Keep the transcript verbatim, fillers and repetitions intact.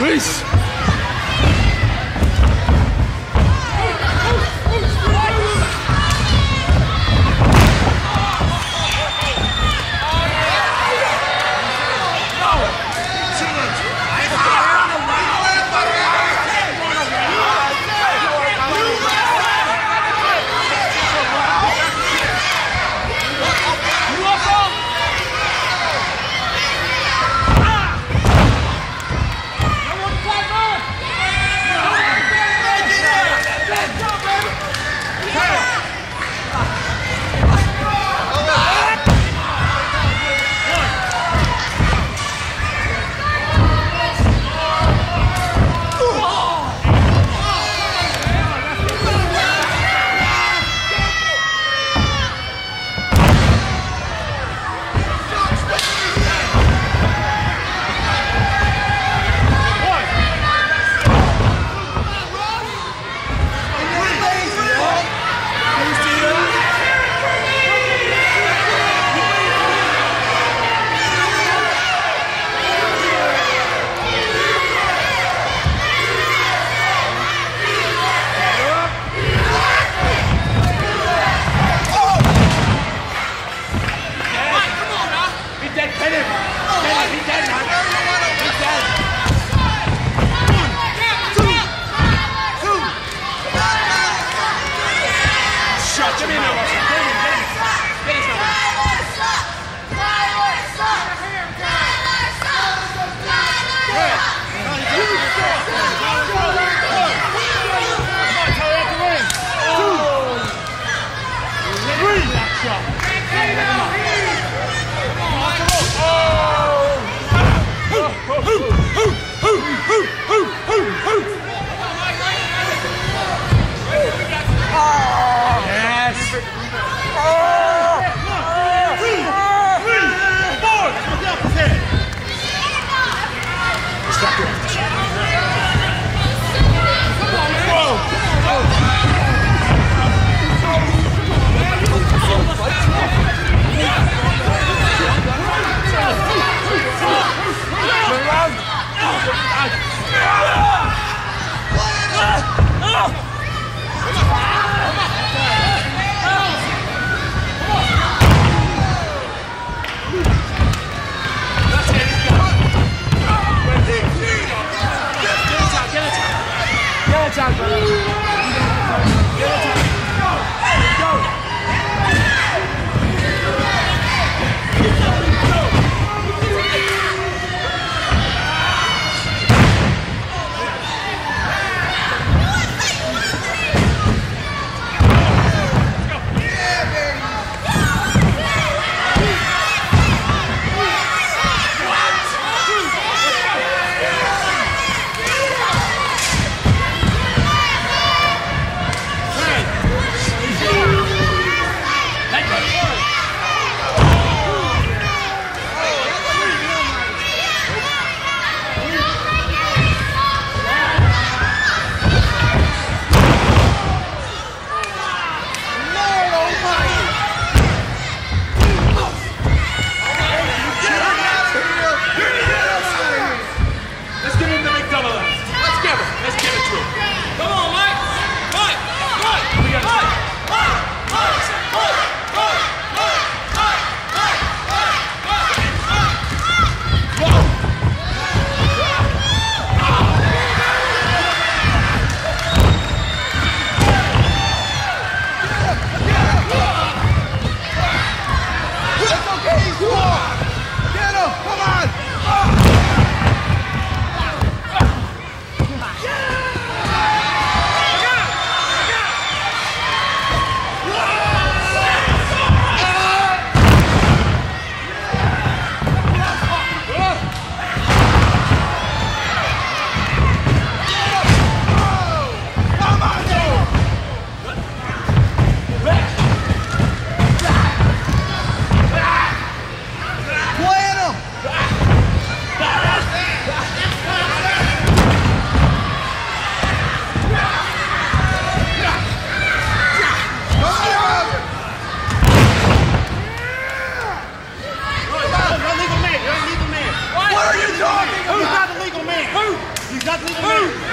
Peace. Yes! He's not leaving.